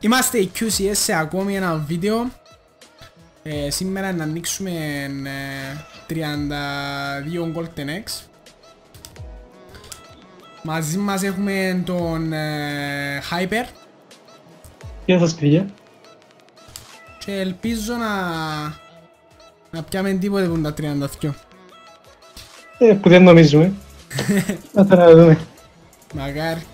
Είμαστε οι QCS σε ακόμη ένα βίντεο. Σήμερα να ανοίξουμε 32 Golden Eggs. Μαζί μας έχουμε τον Hyper. Γεια σας παιδιά. Και ελπίζω να πιάμε τίποτε που τα 32. Που δεν νομίζουμε. Να τα δούμε. Μακάρι.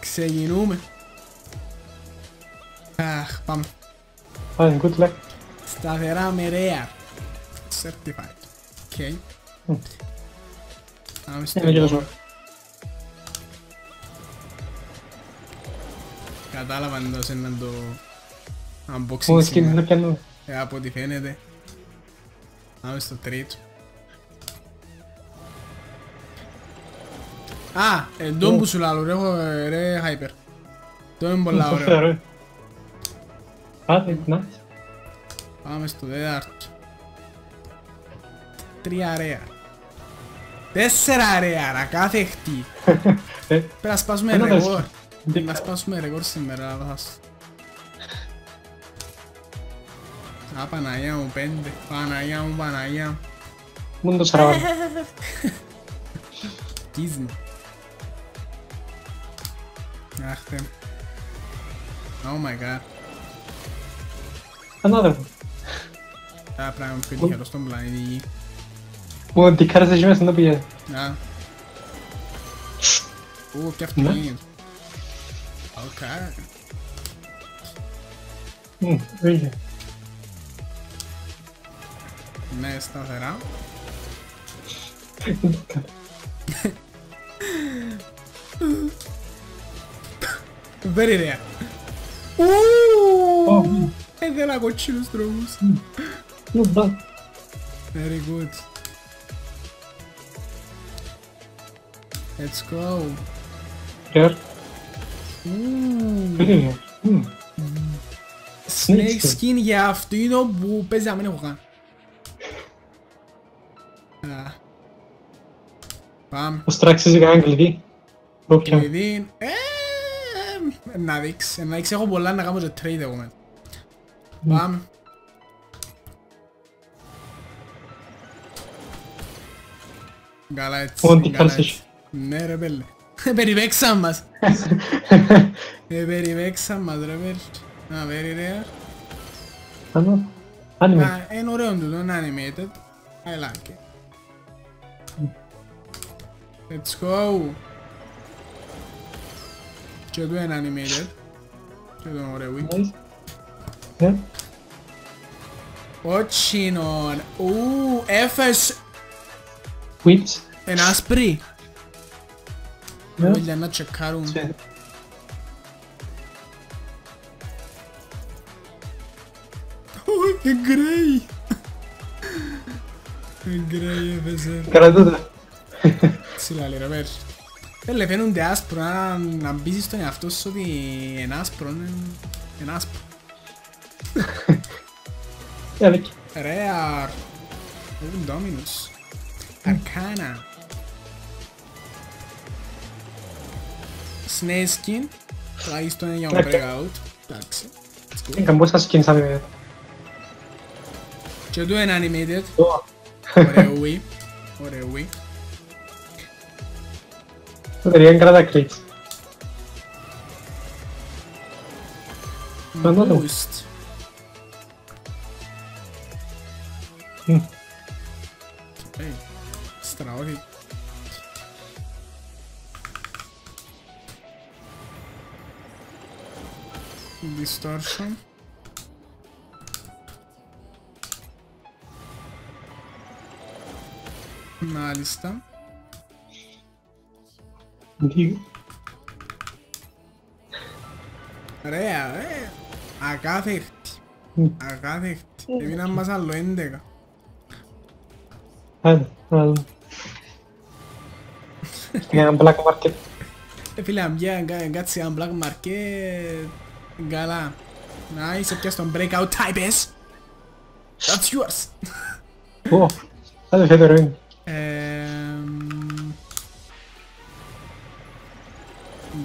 Ξεκινούμε. Αχ, πάμε. Πάμε, good luck. Σταθερά με ρέα. Certified. Οκ. Πάμε στο επόμενο. Κατάλαβα εντός έναν το unboxing σήμερα. Από ό,τι φαίνεται. Πάμε στο τρίτο. Α, Dumbuzula, ωραίο ρε Hyper. Το είναι πολλά ωραίο. Πάμε, nice. Πάμε στο τέταρτο. 3 ρέα. 4 ρέα, να κάθε χτί. Πρέπει να σπάσουμε ρεγόρ. Να σπάσουμε ρεγόρ σήμερα, αλλά θα σου. Α, Παναγιά μου, 5. Παναγιά μου, Παναγιά μου. Μου το σαραβάλλω. Κίζνη. Άχτε. Oh my god. Another one. Τα πράγματα που πετυχαρώ στον πλανήτη γη. Ω, τι κάρας εσύ μέσα να πηγαίνει. Να. Ω, και αυτό είναι. Οκ. Βίγε. Ναι, σταθερά. Very rare. Ω! Δεν ακολουθεί τους τρόπους. Very good. Let's go. Here. Snake skin για αυτοίδο που παίζει να μην έχω κάνει. Πάμε. Πώς τράξεις κανένα κλειδί. Κλειδί. Να δείξεις. Να δείξεις. Έχω πολλά να κάνω και trade εγώ μετά. Πάμε. Καλά έτσι, καλά έτσι. Ναι ρε πέλε. Περιπέξαν μας. Περιπέξαν μας ρε πέλε. Α, very rare. Ανώ, animated. Είναι ωραίο τούτο, είναι animated. I like it. Let's go. Και εδώ είναι animated. Και εδώ είναι ωραίο. Watching on. Ooh, FS. Which? An Asprey. No. Voglio andare a cercare un. Sì. Oh, che grey. Che grey FS. Caratuta. Sì, la lira per. Per le penne un de aspro, una bisisto ne afto so di en aspro, en aspro. Rare. Un Dominus Arcana. Snake skin. Λάγιστον είναι για να breakout. Εντάξει. Είχαν πόσα skins animated. Και εδώ είναι animated. Ωραίοι. Ωραίοι. Ωραίοι κρατά crits. Boost. Straordinario. Distortion. Una lista. Rea. Agafecti. Έμειναν μας άλλο 11. Έναν Black Market. Φίλε, αν πιάνε κάτι σαν Black Market. Καλά. Να είσαι πια στον breakout type. That's yours. Wow, hadi Federer'in.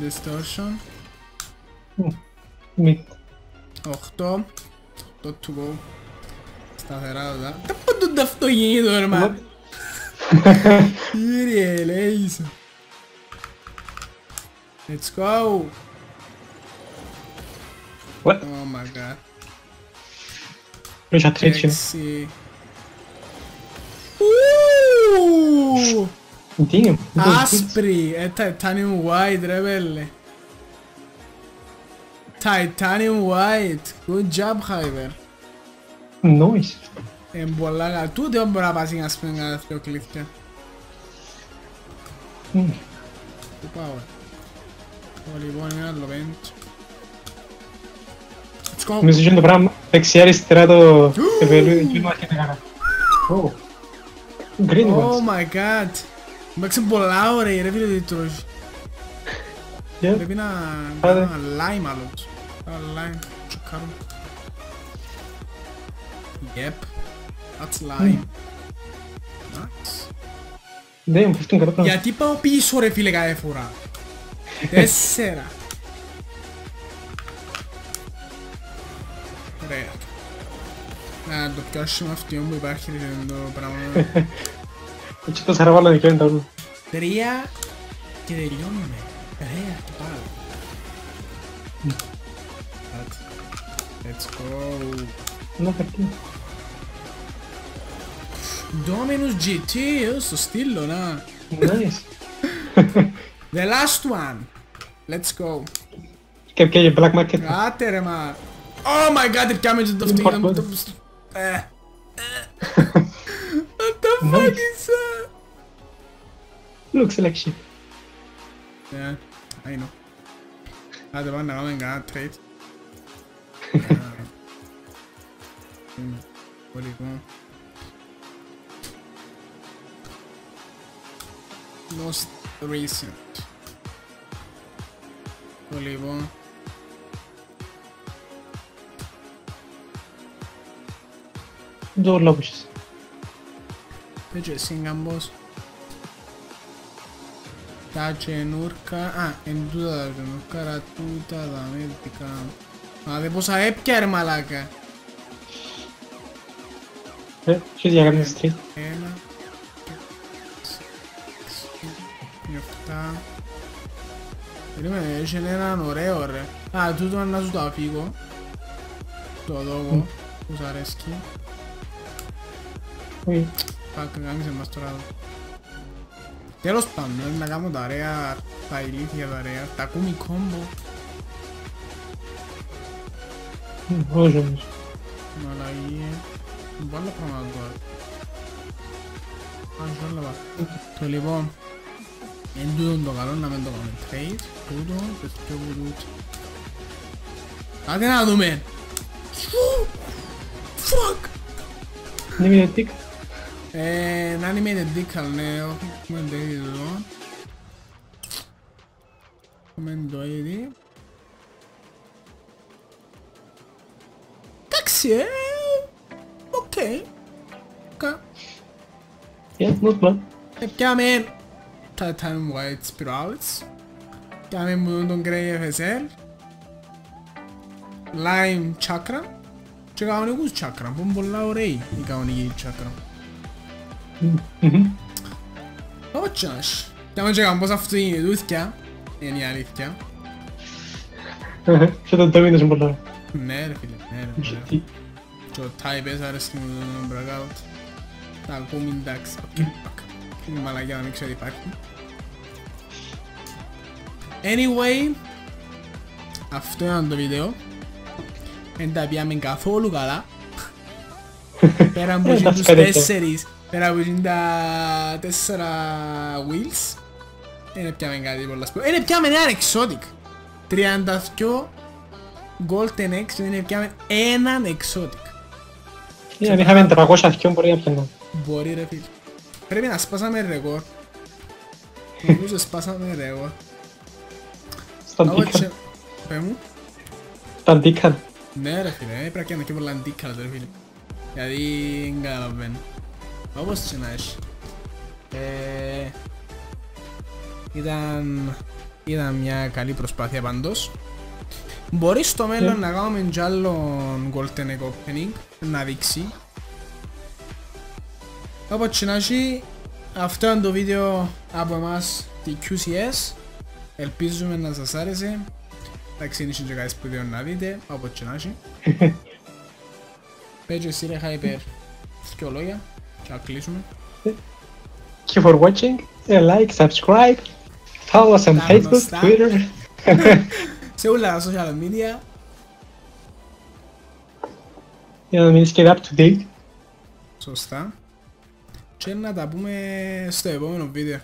Distortion. Mid. 8. 2 to go. Está cerrado, ¿verdad? Tampoco está estoyendo, hermano. Iriel, eso. Let's go. What? Oh my god. Richard Tritchen. Damn. Asprey e Titanium White, Revelle. Titanium White. Good job, Jaiver. Nice. En Bollaga. Tu δεν μπορεί να πας να σπίγγα δύο κλειφτά. Του πάω. Λοιπόν, είναι άλλο πέντρο. Είμαι ζητούν το πράγμα. Δεξιά αριστερά το επελούδι και μας και να κάνω. Green ones. Oh my god. Μπαίξε πολλά ώρα ρε φίλε τι τρόχει. Πρέπει να κάνω ένα lime άλλος. Lime. Τσουκάρω. Yep. That's lime. Nice. Ναι, μου φεύτουν κατά πράγμα. Γιατί πάω πίσω ρε φίλε κάθε φορά. 4. Ωραία. Να το πιάσουμε αυτοί όπου υπάρχει το πράγμα. Έτσι το σαραβάλλω δικαιώνει τα ούλου. 3 και τελειώνουμε. Ωραία και πάλι. Let's go. Να περτείνω. Dominus GT, εγώ στο στείλω να. Nice. The last one. Let's go. Και πιέγε Black Market. Κάτε ρε μα. Oh my god, it came into the thing. What the fuck is that? Looks like shit. Yeah, I know. I don't want to go and get trade. What do you want? Most recent. What do you want? Dos lobbies. Pecho de Singambos. Tache Nurka. Ah, en duda de Nurka Ratuta de América. Ah, de posa Epka, hermalaca. Yo ya gané street. Prima ce n'erano re o re. Ah, tutto non è stato figo. Tutto dopo. Usare skin. Πάκο κάνεις εμάς τώρα. Τέλος πάντων, να κάνω τα αρέα, τα ηλίθια τα αρέα, τα Takumi κόμπο. Όχι όμως. Μαλαγίε. Μου βάλω πράγματα τώρα. Αν σου βάλω βάζει. Το λοιπόν, εν τούτον το καλό να μην το κάνουμε. Τρέις, τούτο, πεστιό που τούτο. Άντε να δούμε. Φουκ. Animated dick. An animated dick al neo. Comment editlo. Comment edit. Taxi. Okay. Okay. Yeah, not bad. Camel. Titanium white spirals. Camel Golden Grey FSL. Lime Chakra. Και κάνουν εγώ τσάκρα, που είναι πολλά ωραίοι οι κανονικοί τσάκρα. Ωτσάς. Και άμα και κάνουν πως αυτό είναι δούθκια, είναι η αλήθεια. Και τον Dominus είναι πολλά. Ναι ρε φίλε, ναι ρε φίλε. Και ο Types αρέσει μου τον breakout. Τα ακούμε εντάξει, οκ. Είναι μαλακιά να μην ξέρω τι υπάρχει. Anyway, αυτό ήταν το βίντεο. Δεν τα πιάμε καθόλου καλά. Πέρα από τους 4, πέρα από τα 4 wheels. Δεν πιάμε κάτι πολλά σπουδαία. Δεν πιάμε έναν εξώτικ. 32 Golden Eggs, δεν πιάμε έναν εξώτικ. Δεν είχαμε 300 ποιον μπορεί να πιάμε. Μπορεί ρε φίλ. Πρέπει να σπάσαμε ρεκόρ. Νομίζω σπάσαμε ρεκόρ. Στον τίκαν. Πες μου. Στον τίκαν. Ναι ρε φίλε, πρέπει να κάνω και πολλά αντίκαλα τώρα φίλε. Γιατί δεν καταλαβαίνω. Όπως συνάεις. Ήταν μια καλή προσπάθεια πάντως. Μπορεί στο μέλλον να κάνουμε κι άλλο Golden Egg Opening, να δείξει. Όπως συνάεις, αυτό είναι το βίντεο από εμάς τη QCS. Ελπίζουμε να σας άρεσε. Εντάξει, είναι και κάτι σπουδαίο να δείτε, όπως συνάεις. Πες και εσύ ρε Hyper, δυο λόγια και να κλείσουμε. Thank you for watching, like, subscribe, follow us on Facebook, Twitter. Σε όλα τα social media. Για να μείνεις και up to date. Σωστά. Και να τα πούμε στο επόμενο βίντεο.